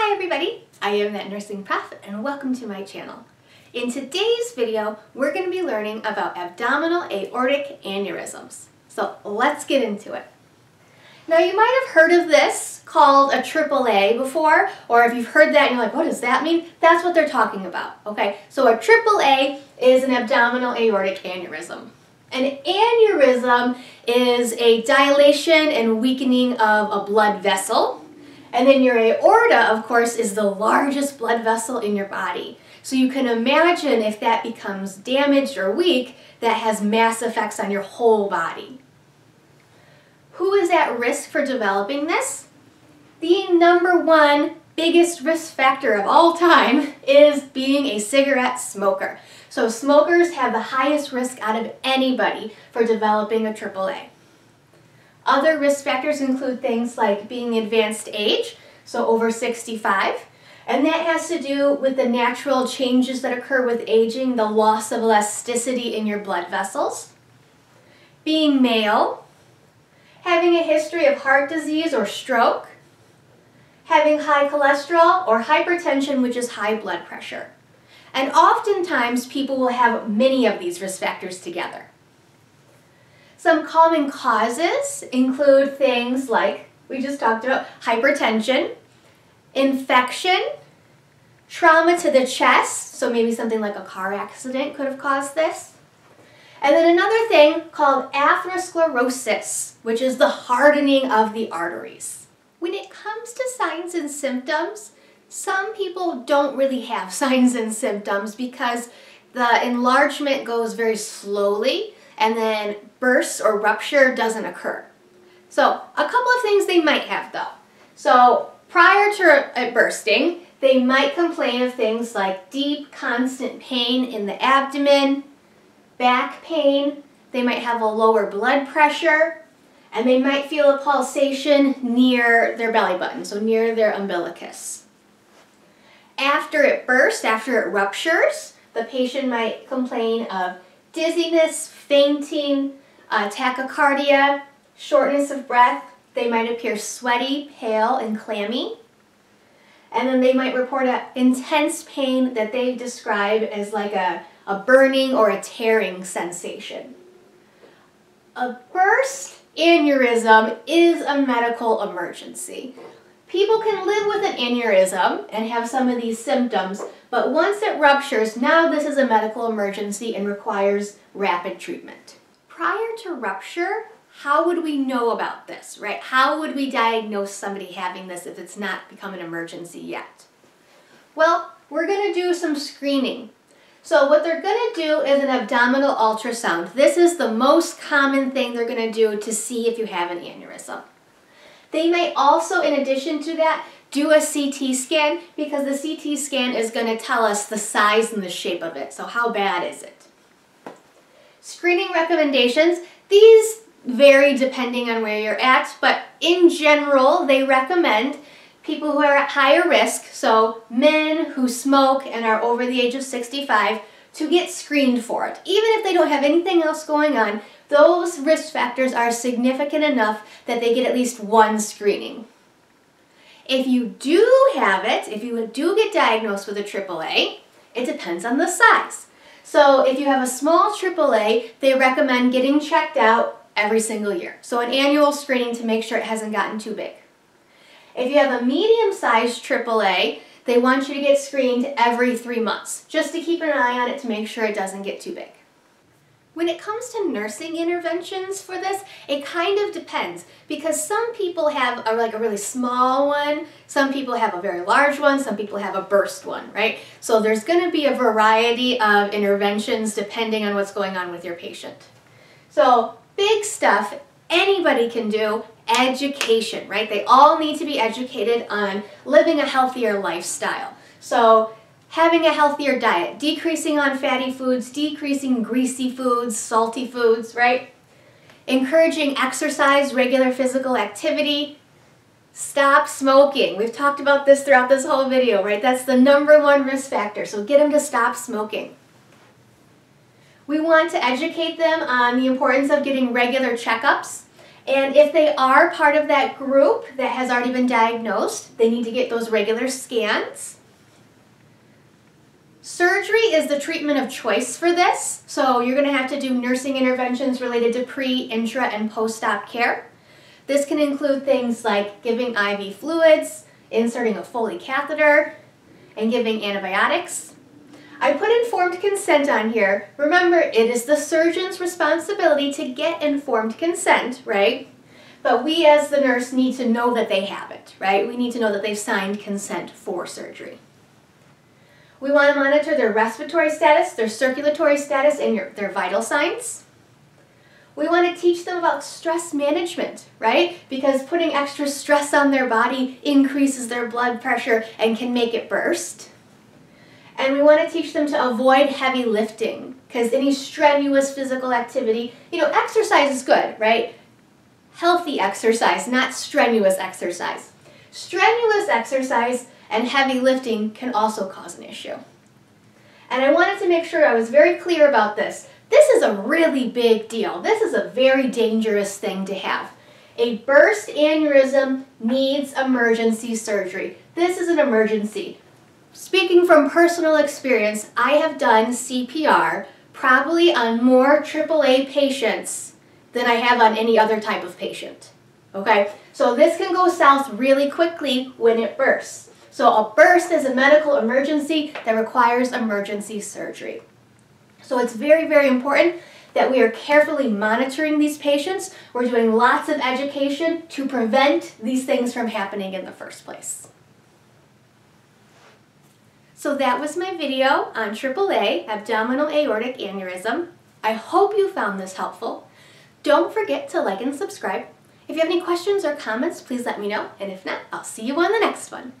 Hi everybody, I am That Nursing Prof and welcome to my channel. In today's video, we're going to be learning about abdominal aortic aneurysms. So let's get into it. Now you might have heard of this called a AAA before, or if you've heard that and you're like, what does that mean? That's what they're talking about, okay? So a AAA is an abdominal aortic aneurysm. An aneurysm is a dilation and weakening of a blood vessel. And then your aorta, of course, is the largest blood vessel in your body. So you can imagine if that becomes damaged or weak, that has mass effects on your whole body. Who is at risk for developing this? The number one biggest risk factor of all time is being a cigarette smoker. So smokers have the highest risk out of anybody for developing a AAA. Other risk factors include things like being advanced age, so over 65, and that has to do with the natural changes that occur with aging, the loss of elasticity in your blood vessels, being male, having a history of heart disease or stroke, having high cholesterol or hypertension, which is high blood pressure. And oftentimes people will have many of these risk factors together. Some common causes include things like, we just talked about, hypertension, infection, trauma to the chest, so maybe something like a car accident could have caused this. And then another thing called atherosclerosis, which is the hardening of the arteries. When it comes to signs and symptoms, some people don't really have signs and symptoms because the enlargement goes very slowly, and then bursts or rupture doesn't occur. So a couple of things they might have though. So prior to it bursting, they might complain of things like deep, constant pain in the abdomen, back pain, they might have a lower blood pressure, and they might feel a pulsation near their belly button, so near their umbilicus. After it bursts, after it ruptures, the patient might complain of dizziness, fainting, tachycardia, shortness of breath. They might appear sweaty, pale, and clammy. And then they might report an intense pain that they describe as like a burning or a tearing sensation. A burst aneurysm is a medical emergency. People can live with an aneurysm and have some of these symptoms, but once it ruptures, now this is a medical emergency and requires rapid treatment. Prior to rupture, how would we know about this, right? How would we diagnose somebody having this if it's not become an emergency yet? Well, we're going to do some screening. So what they're going to do is an abdominal ultrasound. This is the most common thing they're going to do to see if you have an aneurysm. They may also, in addition to that, do a CT scan because the CT scan is going to tell us the size and the shape of it. So how bad is it? Screening recommendations. These vary depending on where you're at, but in general, they recommend people who are at higher risk, so men who smoke and are over the age of 65, to get screened for it. Even if they don't have anything else going on, those risk factors are significant enough that they get at least one screening. If you do have it, if you do get diagnosed with a AAA, it depends on the size. So if you have a small AAA, they recommend getting checked out every single year. So an annual screening to make sure it hasn't gotten too big. If you have a medium-sized AAA, they want you to get screened every 3 months, just to keep an eye on it to make sure it doesn't get too big. When it comes to nursing interventions for this, it kind of depends because some people have a really small one, some people have a very large one, some people have a burst one, right? So there's going to be a variety of interventions depending on what's going on with your patient. So big stuff anybody can do, education, right? They all need to be educated on living a healthier lifestyle. So having a healthier diet, decreasing on fatty foods, decreasing greasy foods, salty foods, right? Encouraging exercise, regular physical activity. Stop smoking. We've talked about this throughout this whole video, right? That's the number one risk factor, so get them to stop smoking. We want to educate them on the importance of getting regular checkups And if they are part of that group that has already been diagnosed, they need to get those regular scans. Surgery is the treatment of choice for this, so you're going to have to do nursing interventions related to pre, intra, and post-op care. This can include things like giving IV fluids, inserting a Foley catheter, and giving antibiotics. I put informed consent on here. Remember, it is the surgeon's responsibility to get informed consent, right? But we as the nurse need to know that they have it, right? We need to know that they've signed consent for surgery. We want to monitor their respiratory status, their circulatory status, and their vital signs. We want to teach them about stress management, right? Because putting extra stress on their body increases their blood pressure and can make it burst. And we want to teach them to avoid heavy lifting, because any strenuous physical activity, you know, exercise is good, right? Healthy exercise, not strenuous exercise. Strenuous exercise and heavy lifting can also cause an issue. And I wanted to make sure I was very clear about this. This is a really big deal. This is a very dangerous thing to have. A burst aneurysm needs emergency surgery. This is an emergency. Speaking from personal experience, I have done CPR probably on more AAA patients than I have on any other type of patient. Okay, so this can go south really quickly when it bursts. So a burst is a medical emergency that requires emergency surgery. So it's very, very important that we are carefully monitoring these patients. We're doing lots of education to prevent these things from happening in the first place. So that was my video on AAA, abdominal aortic aneurysm. I hope you found this helpful. Don't forget to like and subscribe. If you have any questions or comments, please let me know. And if not, I'll see you on the next one.